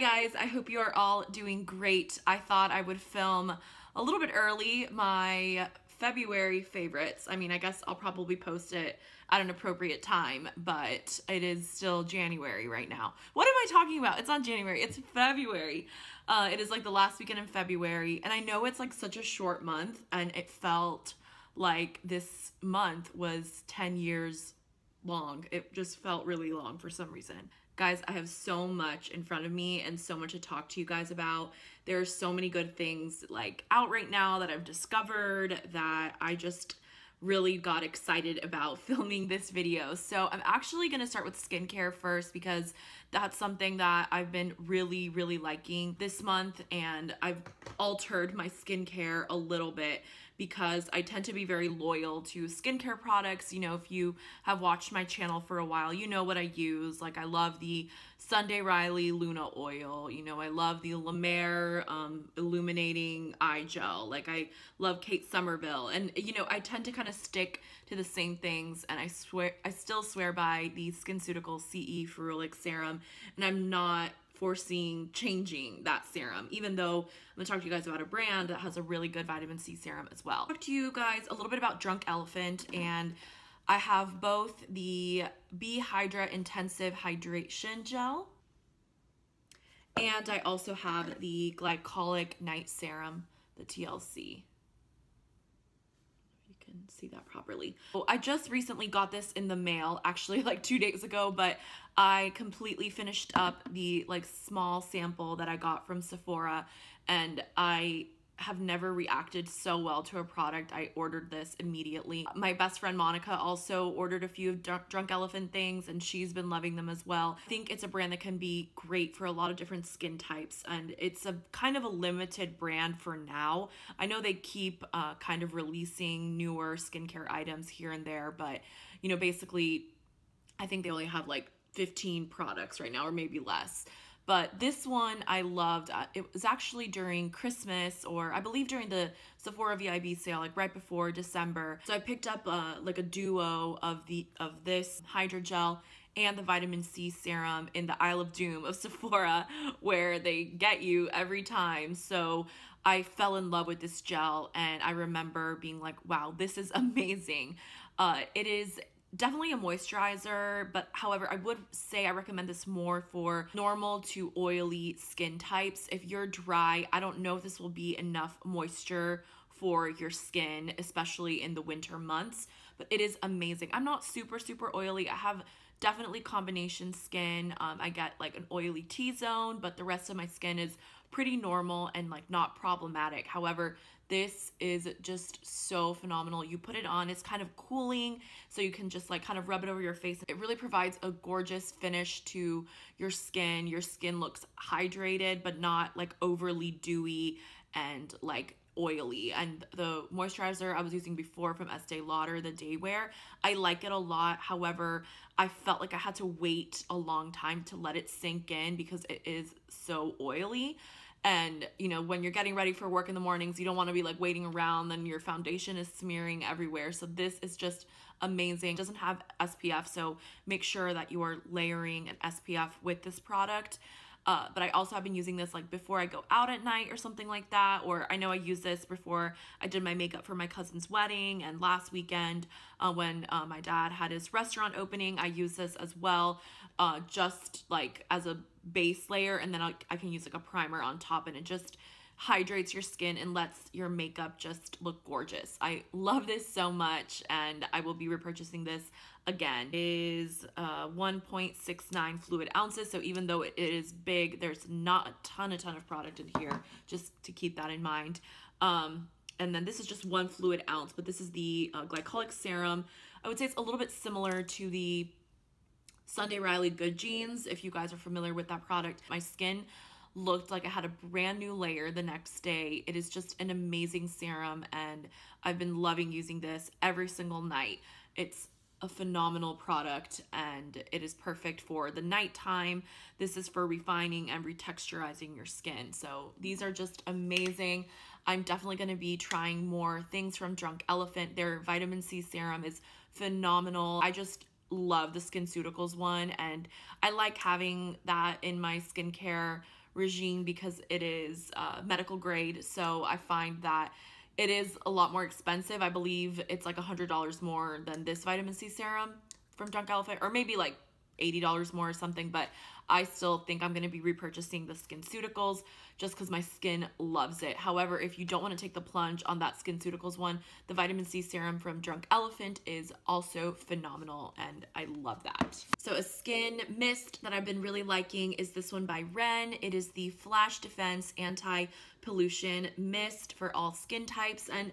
Hi guys, I hope you are all doing great. I thought I would film a little bit early my February favorites. I mean, I guess I'll probably post it at an appropriate time, but it is still January right now. What am I talking about? It's not January, it's February. It is like the last weekend in February, and I know it's like such a short month, and it felt like this month was 10 years long. It just felt really long for some reason. Guys, I have so much in front of me and so much to talk to you guys about. There are so many good things like out right now that I've discovered that I just really got excited about filming this video. So I'm actually gonna start with skincare first because that's something that I've been really, really liking this month, and I've altered my skincare a little bit because I tend to be very loyal to skincare products. You know, if you have watched my channel for a while, you know what I use. Like, I love the Sunday Riley Luna Oil. You know, I love the La Mer Illuminating Eye Gel. Like, I love Kate Somerville. And, you know, I tend to kind of stick to the same things. And I still swear by the SkinCeuticals CE Ferulic Serum. And I'm not foreseeing changing that serum, even though I'm gonna talk to you guys about a brand that has a really good vitamin C serum as well. I'll talk to you guys a little bit about Drunk Elephant, and I have both the B Hydra Intensive Hydration Gel, and I also have the Glycolic Night Serum, the TLC. And see that properly. Oh, I just recently got this in the mail, actually like 2 days ago, but I completely finished up the like small sample that I got from Sephora, and I have never reacted so well to a product. I ordered this immediately. My best friend Monica also ordered a few Drunk Elephant things, and she's been loving them as well. I think it's a brand that can be great for a lot of different skin types, and it's a kind of a limited brand for now. I know they keep kind of releasing newer skincare items here and there, but you know, basically I think they only have like 15 products right now, or maybe less. But this one I loved. It was actually during Christmas, or I believe during the Sephora VIB sale, like right before December. So I picked up like a duo of this hydrogel and the vitamin C serum in the Isle of Doom of Sephora, where they get you every time. So I fell in love with this gel, and I remember being like, wow, this is amazing. It is definitely a moisturizer, but however, I would say I recommend this more for normal to oily skin types. If you're dry, I don't know if this will be enough moisture for your skin, especially in the winter months, but it is amazing. I'm not super, super oily. I have definitely combination skin. I get like an oily T-zone, but the rest of my skin is pretty normal and like not problematic. However, this is just so phenomenal. You put it on, it's kind of cooling, so you can just like kind of rub it over your face. It really provides a gorgeous finish to your skin. Your skin looks hydrated, but not like overly dewy and like oily. And the moisturizer I was using before from Estee Lauder, the Day Wear, I like it a lot. However, I felt like I had to wait a long time to let it sink in because it is so oily. And you know, when you're getting ready for work in the mornings, you don't want to be like waiting around, then your foundation is smearing everywhere. So this is just amazing. It doesn't have SPF, so make sure that you are layering an SPF with this product. But I also have been using this like before I go out at night or something like that, or I know I used this before I did my makeup for my cousin's wedding, and last weekend when my dad had his restaurant opening, I used this as well, just like as a base layer, and then I can use like a primer on top, and it just hydrates your skin and lets your makeup just look gorgeous. I love this so much, and I will be repurchasing this again. It is 1.69 fluid ounces, so even though it is big, there's not a ton of product in here, just to keep that in mind. And then this is just 1 fluid ounce, but this is the glycolic serum. I would say it's a little bit similar to the Sunday Riley Good Jeans, if you guys are familiar with that product. My skin looked like I had a brand new layer the next day. It is just an amazing serum, and I've been loving using this every single night. It's a phenomenal product, and it is perfect for the nighttime. This is for refining and retexturizing your skin. So these are just amazing. I'm definitely going to be trying more things from Drunk Elephant. Their vitamin C serum is phenomenal. I just love the SkinCeuticals one, and I like having that in my skincare regime because it is medical grade. So I find that it is a lot more expensive. I believe it's like $100 more than this vitamin C serum from Drunk Elephant, or maybe like $80 more or something, but I still think I'm gonna be repurchasing the SkinCeuticals just because my skin loves it. However, if you don't want to take the plunge on that SkinCeuticals one, the vitamin C serum from Drunk Elephant is also phenomenal and I love that. So a skin mist that I've been really liking is this one by Ren. It is the Flash Defense Anti-Pollution Mist for all skin types, and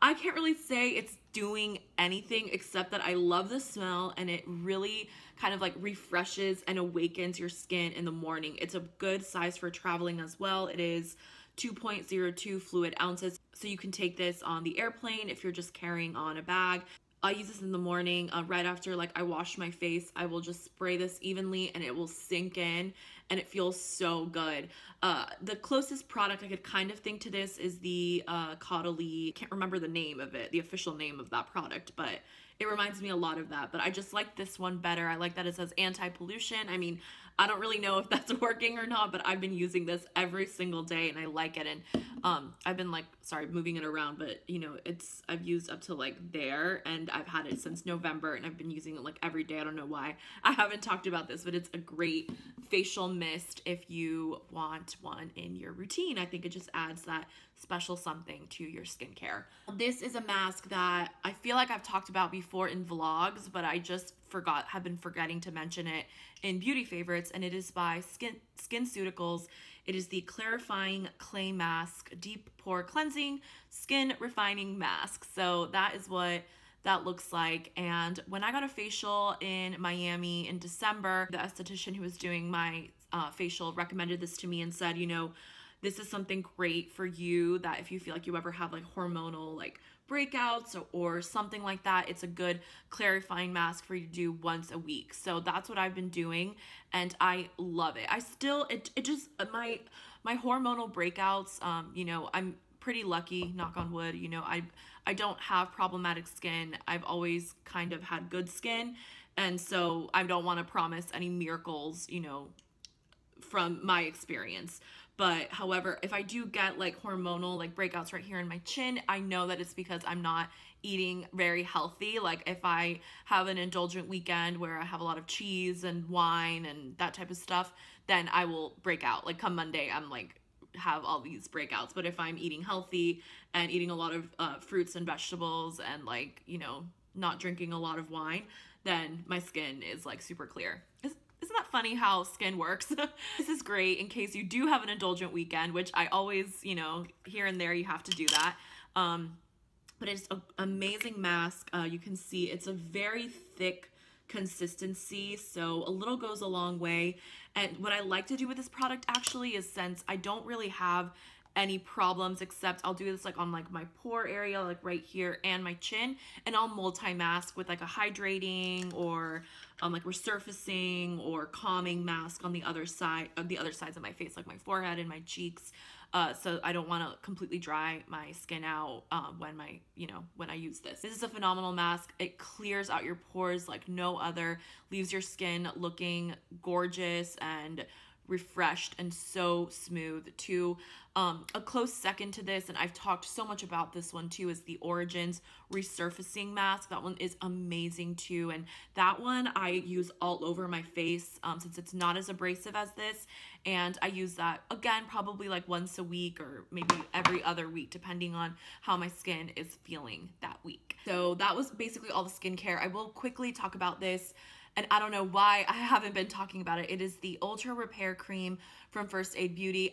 I can't really say it's doing anything except that I love the smell and it really kind of like refreshes and awakens your skin in the morning. It's a good size for traveling as well. It is 2.02 fluid ounces. So you can take this on the airplane if you're just carrying on a bag. I use this in the morning right after like I wash my face. I will just spray this evenly and it will sink in and it feels so good. The closest product I could kind of think to this is the Caudalie. Can't remember the name of it, the official name of that product, but it reminds me a lot of that. But I just like this one better. I like that it says anti-pollution. I mean, I don't really know if that's working or not, but I've been using this every single day and I like it. And I've been like, sorry, moving it around, but you know, it's, I've used up to like there, and I've had it since November and I've been using it like every day. I don't know why I haven't talked about this, but it's a great facial mist if you want one in your routine. I think it just adds that special something to your skincare. This is a mask that I feel like I've talked about before in vlogs, but I just have been forgetting to mention it in beauty favorites, and it is by SkinCeuticals. It is the Clarifying Clay Mask Deep Pore Cleansing Skin Refining Mask. So that is what that looks like. And when I got a facial in Miami in December, the esthetician who was doing my facial recommended this to me and said, you know, this is something great for you, that if you feel like you ever have like hormonal like breakouts or something like that, it's a good clarifying mask for you to do once a week. So that's what I've been doing and I love it. I still, it just, my hormonal breakouts, you know, I'm pretty lucky, knock on wood, you know, I don't have problematic skin. I've always kind of had good skin, and so I don't want to promise any miracles, you know, from my experience. But however, if I do get like hormonal like breakouts right here in my chin, I know that it's because I'm not eating very healthy. Like if I have an indulgent weekend where I have a lot of cheese and wine and that type of stuff, then I will break out. Like come Monday, I'm like have all these breakouts. But if I'm eating healthy and eating a lot of fruits and vegetables and like, you know, not drinking a lot of wine, then my skin is like super clear. Isn't that funny how skin works? This is great in case you do have an indulgent weekend, which I always, you know, here and there you have to do that. But it's an amazing mask. You can see it's a very thick consistency, so a little goes a long way. And what I like to do with this product actually is, since I don't really have any problems, except I'll do this like on like my pore area, like right here, and my chin, and I'll multi-mask with like a hydrating or like resurfacing or calming mask on the other side of the other sides of my face, like my forehead and my cheeks, so I don't want to completely dry my skin out when I use this. This is a phenomenal mask. It clears out your pores like no other, leaves your skin looking gorgeous and refreshed and so smooth too. A close second to this, and I've talked so much about this one too, is the Origins resurfacing mask. That one is amazing too, and that one I use all over my face since it's not as abrasive as this, and I use that again probably like once a week or maybe every other week depending on how my skin is feeling that week. So that was basically all the skincare. I will quickly talk about this, and I don't know why I haven't been talking about it. It is the Ultra Repair Cream from First Aid Beauty.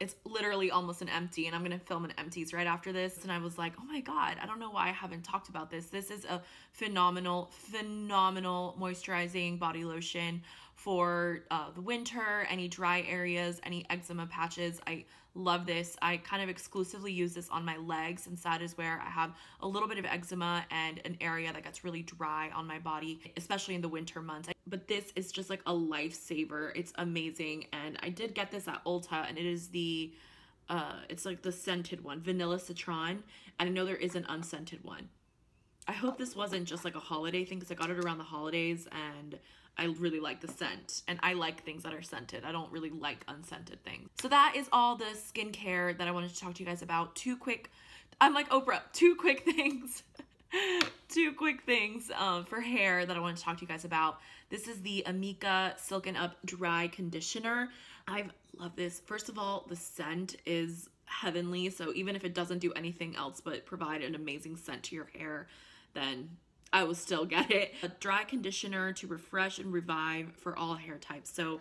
It's literally almost an empty, and I'm gonna film an empties right after this. And I was like, oh my God, I don't know why I haven't talked about this. This is a phenomenal, phenomenal moisturizing body lotion for the winter, any dry areas, any eczema patches. I love this. I kind of exclusively use this on my legs, and that is where I have a little bit of eczema and an area that gets really dry on my body, especially in the winter months. But this is just like a lifesaver. It's amazing, and I did get this at Ulta, and it is the it's like the scented one, vanilla citron, and I know there is an unscented one. I hope this wasn't just like a holiday thing, because I got it around the holidays and I really like the scent, and I like things that are scented. I don't really like unscented things. So that is all the skincare that I wanted to talk to you guys about. Two quick things for hair that I want to talk to you guys about. This is the Amika Silken Up Dry Conditioner. I love this. First of all, the scent is heavenly. So even if it doesn't do anything else but provide an amazing scent to your hair, then I will still get it. A dry conditioner to refresh and revive for all hair types. So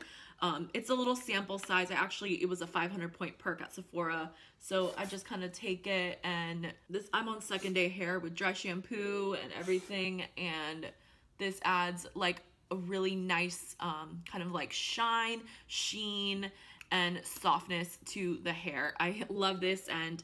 it's a little sample size. It was a 500-point perk at Sephora. So I just kind of take it, and I'm on second day hair with dry shampoo and everything. And this adds like a really nice kind of like shine, sheen, and softness to the hair. I love this, and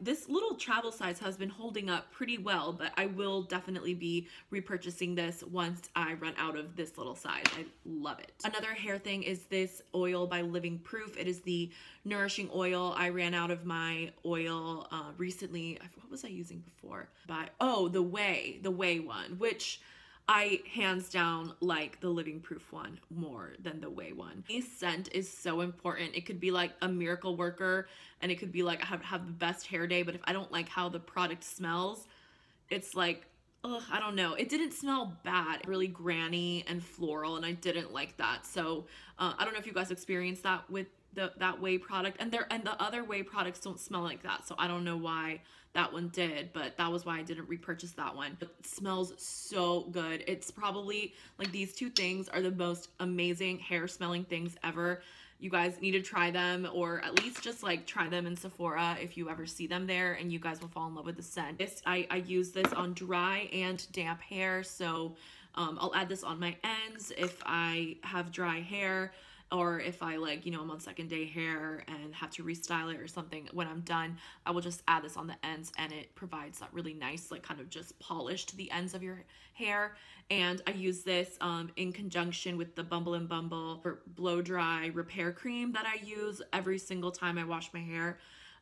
this little travel size has been holding up pretty well, but I will definitely be repurchasing this once I run out of this little size. I love it. Another hair thing is this oil by Living Proof. It is the nourishing oil. I ran out of my oil recently. What was I using before? The Whey one, which I hands down like the Living Proof one more than the Whey one. This scent is so important. It could be like a miracle worker, and it could be like I have the best hair day, but if I don't like how the product smells, it's like, ugh, I don't know. It didn't smell bad, really granny and floral, and I didn't like that. So I don't know if you guys experienced that with that Whey product, and the other Whey products don't smell like that, so I don't know why that one did, but that was why I didn't repurchase that one. It smells so good. It's probably like, these two things are the most amazing hair smelling things ever. You guys need to try them, or at least just like try them in Sephora if you ever see them there, and you guys will fall in love with the scent. I use this on dry and damp hair, so I'll add this on my ends if I have dry hair, or if I like, I'm on second day hair and have to restyle it or something. When I'm done, I will just add this on the ends, and it provides that really nice, like kind of just polish to the ends of your hair. And I use this in conjunction with the Bumble and Bumble blow dry repair cream that I use every single time I wash my hair.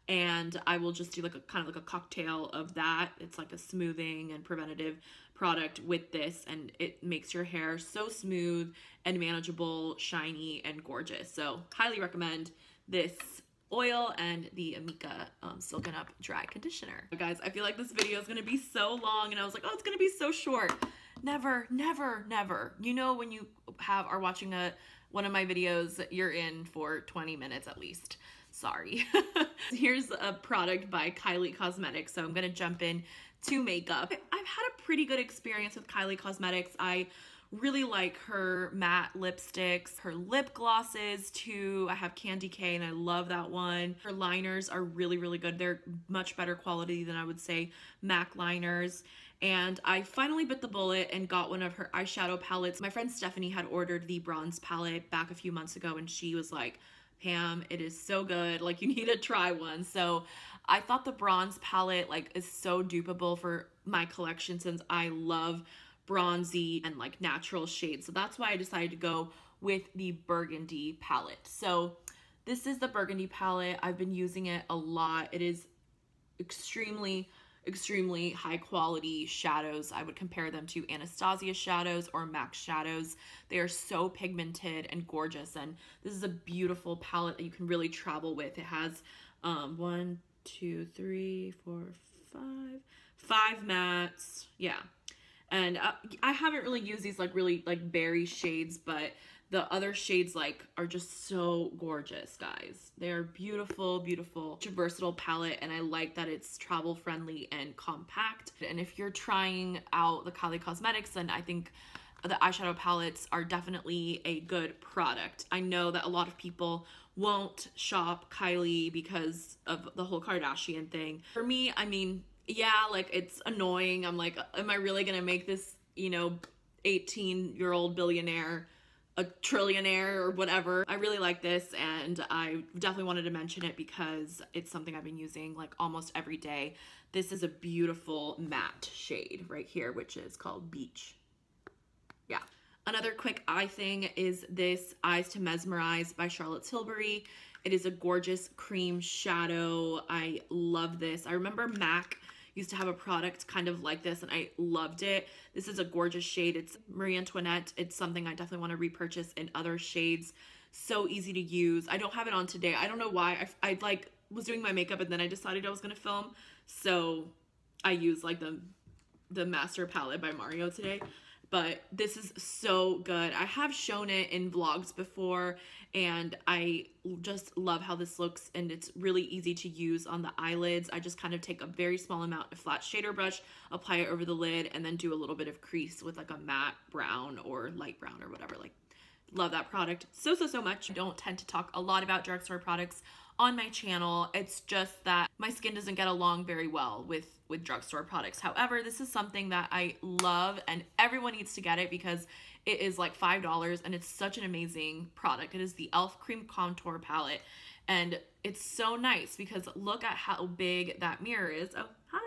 And I will just do like a kind of like a cocktail of that. It's like a smoothing and preventative product with this, and it makes your hair so smooth and manageable, shiny, and gorgeous. So highly recommend this oil and the Amika Silken Up Dry Conditioner. Guys, I feel like this video is gonna be so long, and I was like, oh, it's gonna be so short. Never, never, never. You know, when you are watching one of my videos, you're in for 20 minutes at least. Sorry. Here's a product by Kylie Cosmetics. So I'm going to jump in to makeup. I've had a pretty good experience with Kylie Cosmetics. I really like her matte lipsticks, her lip glosses too. I have Candy K and I love that one. Her liners are really, really good. They're much better quality than I would say MAC liners. And I finally bit the bullet and got one of her eyeshadow palettes. My friend Stephanie had ordered the bronze palette back a few months ago, and she was like, Pam, it is so good, like you need to try one. So I thought the bronze palette like is so dupable for my collection, since I love bronzy and like natural shades. So that's why I decided to go with the burgundy palette. So this is the burgundy palette. I've been using it a lot. It is extremely high quality shadows. I would compare them to Anastasia shadows or MAC shadows. They are so pigmented and gorgeous, and this is a beautiful palette that you can really travel with. It has 5 mattes, yeah. And I haven't really used these like really like berry shades, but the other shades like are just so gorgeous, guys. They are beautiful, beautiful, versatile palette, and I like that it's travel friendly and compact. And if you're trying out the Kylie Cosmetics, then I think the eyeshadow palettes are definitely a good product. I know that a lot of people won't shop Kylie because of the whole Kardashian thing. For me, I mean, yeah, like it's annoying. I'm like, am I really gonna make this, 18-year-old billionaire a trillionaire or whatever? I really like this, and I definitely wanted to mention it because it's something I've been using like almost every day. This is a beautiful matte shade right here, which is called Beach. Yeah. Another quick eye thing is this Eyes to Mesmerize by Charlotte Tilbury. It is a gorgeous cream shadow. I love this. I remember MAC used to have a product kind of like this and I loved it. This is a gorgeous shade. It's Marie Antoinette. It's something I definitely want to repurchase in other shades. So easy to use. I don't have it on today. I don't know why. I like was doing my makeup and then I decided I was going to film. So I used like the Master Palette by Mario today. But this is so good. I have shown it in vlogs before and I just love how this looks, and it's really easy to use on the eyelids. I just kind of take a very small amount of flat shader brush, apply it over the lid, and then do a little bit of crease with like a matte brown or light brown or whatever. Like, love that product so, so, so much. I don't tend to talk a lot about drugstore products on my channel. It's just that my skin doesn't get along very well with drugstore products. However, this is something that I love and everyone needs to get it because it is like $5 and it's such an amazing product. It is the ELF Cream Contour Palette and it's so nice because look at how big that mirror is. Oh, hi.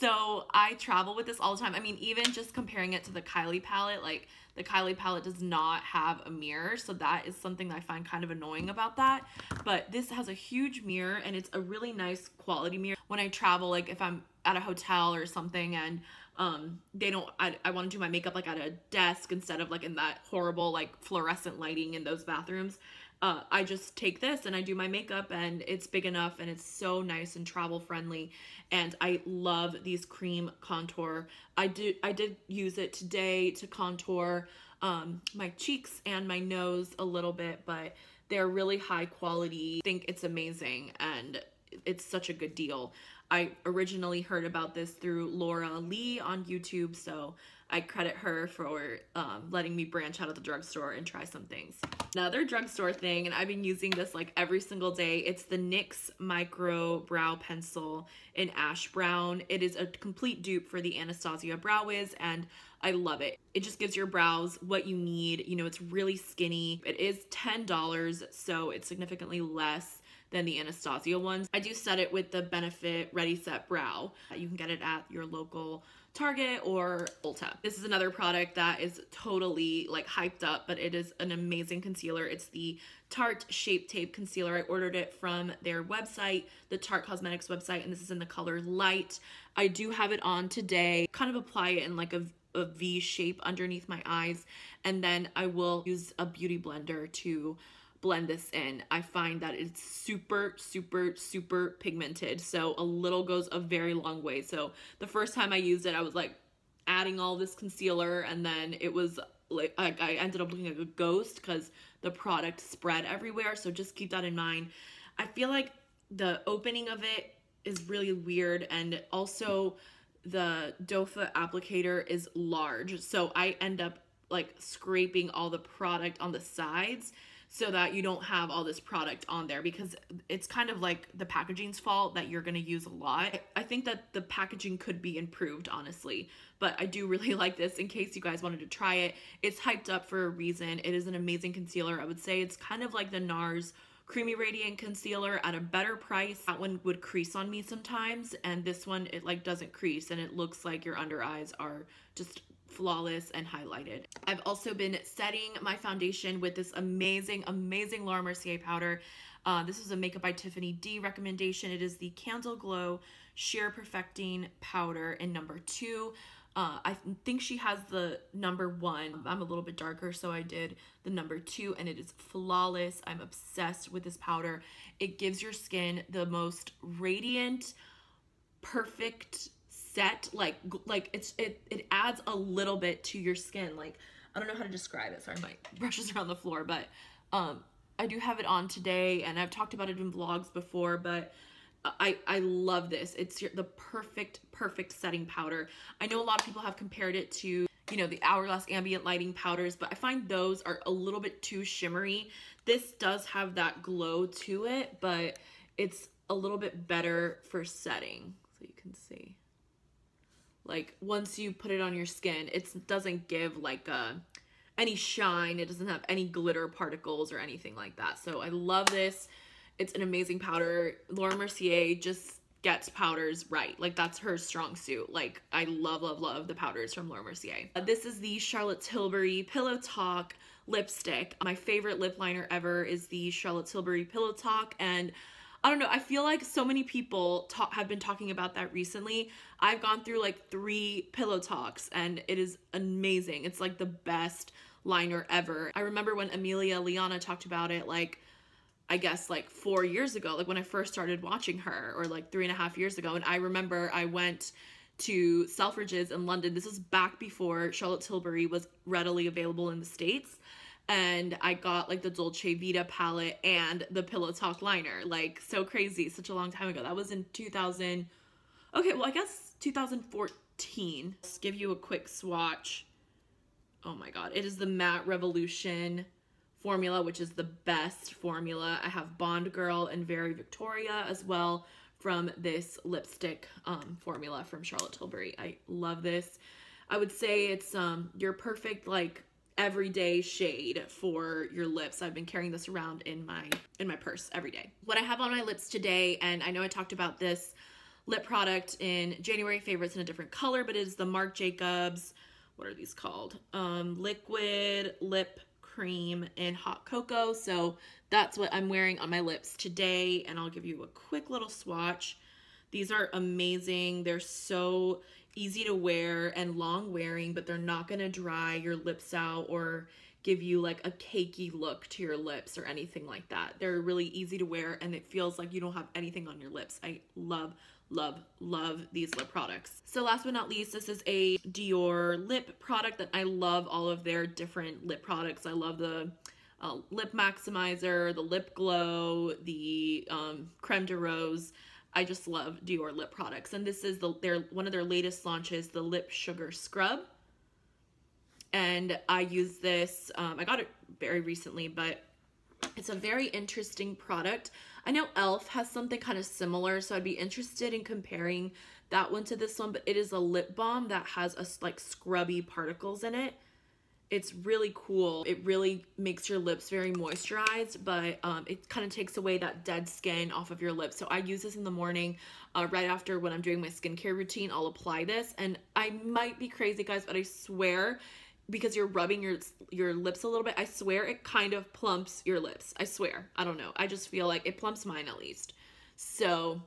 So I travel with this all the time. I mean, even just comparing it to the Kylie palette, like the Kylie palette does not have a mirror, so that is something that I find kind of annoying about that. But this has a huge mirror and it's a really nice quality mirror. When I travel, like if I'm at a hotel or something and I want to do my makeup like at a desk instead of like in that horrible like fluorescent lighting in those bathrooms, I just take this and I do my makeup, and it's big enough and it's so nice and travel friendly. And I love these cream contour. I did use it today to contour my cheeks and my nose a little bit, but they're really high quality. I think it's amazing and it's such a good deal. I originally heard about this through Laura Lee on YouTube, so I credit her for letting me branch out of the drugstore and try some things. Another drugstore thing, and I've been using this like every single day, it's the NYX Micro Brow Pencil in Ash Brown. It is a complete dupe for the Anastasia Brow Wiz, and I love it. It just gives your brows what you need. You know, it's really skinny. It is $10, so it's significantly less than the Anastasia ones. I do set it with the Benefit Ready Set Brow. You can get it at your local Target or Ulta. This is another product that is totally like hyped up, but it is an amazing concealer. It's the Tarte Shape Tape Concealer. I ordered it from their website, the Tarte Cosmetics website, and this is in the color Light. I do have it on today. Kind of apply it in like a V shape underneath my eyes, and then I will use a beauty blender to blend this in. I find that it's super, super, super pigmented. So a little goes a very long way. So the first time I used it, I was like adding all this concealer, and then it was like, I ended up looking like a ghost because the product spread everywhere. So just keep that in mind. I feel like the opening of it is really weird, and also the dofa applicator is large. So I end up like scraping all the product on the sides so that you don't have all this product on there, because it's kind of like the packaging's fault that you're gonna use a lot. I think that the packaging could be improved, honestly, but I do really like this in case you guys wanted to try it. It's hyped up for a reason. It is an amazing concealer. I would say it's kind of like the NARS Creamy Radiant Concealer at a better price. That one would crease on me sometimes, and this one, it like doesn't crease and it looks like your under eyes are just flawless and highlighted. I've also been setting my foundation with this amazing, amazing Laura Mercier powder. This is a Makeup by Tiffany D recommendation. It is the Candle Glow Sheer Perfecting Powder in number 2. I think she has the number 1. I'm a little bit darker, so I did the number 2, and it is flawless. I'm obsessed with this powder. It gives your skin the most radiant, perfect set, like it adds a little bit to your skin. Like, I don't know how to describe it. Sorry, my brushes are on the floor, but I do have it on today, and I've talked about it in vlogs before, but I love this. It's the perfect setting powder. I know a lot of people have compared it to, you know, the Hourglass ambient lighting powders, but I find those are a little bit too shimmery. This does have that glow to it, but it's a little bit better for setting, so you can see. Like, once you put it on your skin, it doesn't give like any shine. It doesn't have any glitter particles or anything like that. So I love this. It's an amazing powder. Laura Mercier just gets powders right. Like, that's her strong suit. Like, I love, love, love the powders from Laura Mercier. This is the Charlotte Tilbury Pillow Talk lipstick. My favorite lip liner ever is the Charlotte Tilbury Pillow Talk, and I don't know. I feel like so many people have been talking about that recently. I've gone through like 3 pillow talks and it is amazing. It's like the best liner ever. I remember when Amelia Liana talked about it, like, I guess like 4 years ago, like when I first started watching her, or like 3.5 years ago. And I remember I went to Selfridges in London. This is back before Charlotte Tilbury was readily available in the States. And I got like the Dolce Vita palette and the Pillow Talk liner. Like, so crazy, such a long time ago. That was in 2000, okay, well I guess 2014. Let's give you a quick swatch. Oh my God, it is the Matte Revolution formula, which is the best formula. I have Bond Girl and Very Victoria as well from this lipstick formula from Charlotte Tilbury. I love this. I would say it's your perfect like everyday shade for your lips. I've been carrying this around in my purse every day. What I have on my lips today, and I know I talked about this lip product in January favorites in a different color, but it is the Marc Jacobs, what are these called? Liquid Lip Cream in Hot Cocoa. So that's what I'm wearing on my lips today, and I'll give you a quick little swatch. These are amazing. They're so easy to wear and long wearing, but they're not gonna dry your lips out or give you like a cakey look to your lips or anything like that. They're really easy to wear and it feels like you don't have anything on your lips. I love, love, love these lip products. So last but not least, this is a Dior lip product that I love all of their different lip products. I love the Lip Maximizer, the Lip Glow, the Creme de Rose. I just love Dior lip products, and this is one of their latest launches, the Lip Sugar Scrub, and I use this. I got it very recently, but it's a very interesting product. I know ELF has something kind of similar, so I'd be interested in comparing that one to this one, but it is a lip balm that has like scrubby particles in it. It's really cool. It really makes your lips very moisturized, but it kind of takes away that dead skin off of your lips. So I use this in the morning right after when I'm doing my skincare routine. I'll apply this, and I might be crazy, guys, but I swear, because you're rubbing your lips a little bit, I swear it kind of plumps your lips. I swear. I don't know. I just feel like it plumps mine at least. So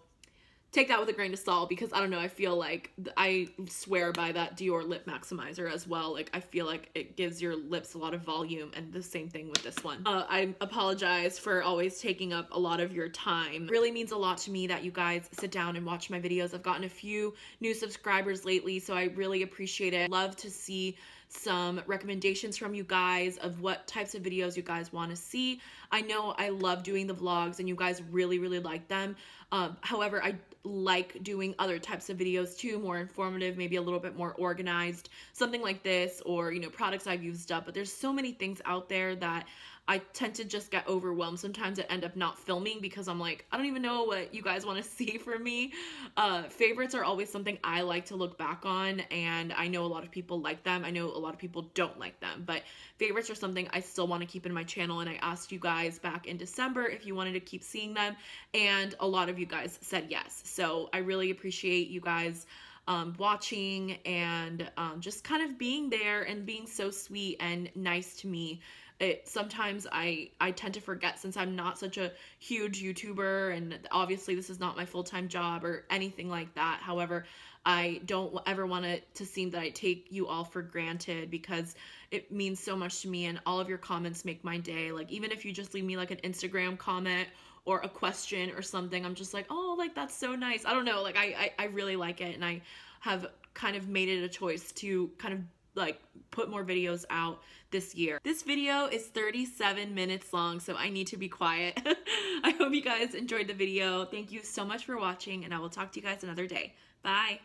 take that with a grain of salt, because I don't know, I feel like I swear by that Dior Lip Maximizer as well. Like, I feel like it gives your lips a lot of volume, and the same thing with this one. I apologize for always taking up a lot of your time. It really means a lot to me that you guys sit down and watch my videos. I've gotten a few new subscribers lately, so I really appreciate it. Love to see some recommendations from you guys of what types of videos you guys want to see. I know I love doing the vlogs and you guys really, really like them. However, I like doing other types of videos too, more informative, maybe a little bit more organized, something like this, or, you know, products I've used up. But there's so many things out there that I tend to just get overwhelmed. Sometimes I end up not filming because I'm like, I don't even know what you guys want to see from me. Favorites are always something I like to look back on, and I know a lot of people like them. I know a lot of people don't like them, but favorites are something I still want to keep in my channel, and I asked you guys back in December if you wanted to keep seeing them, and a lot of you guys said yes. So I really appreciate you guys watching and just kind of being there and being so sweet and nice to me. Sometimes I tend to forget, since I'm not such a huge YouTuber, and obviously this is not my full-time job or anything like that. However, I don't ever want it to seem that I take you all for granted, because it means so much to me, and all of your comments make my day. Like, even if you just leave me like an Instagram comment or a question or something, I'm just like, oh, like, that's so nice. I don't know, like, I really like it, and I have kind of made it a choice to kind of like put more videos out this year. This video is 37 minutes long, so I need to be quiet. I hope you guys enjoyed the video. Thank you so much for watching, and I will talk to you guys another day. Bye.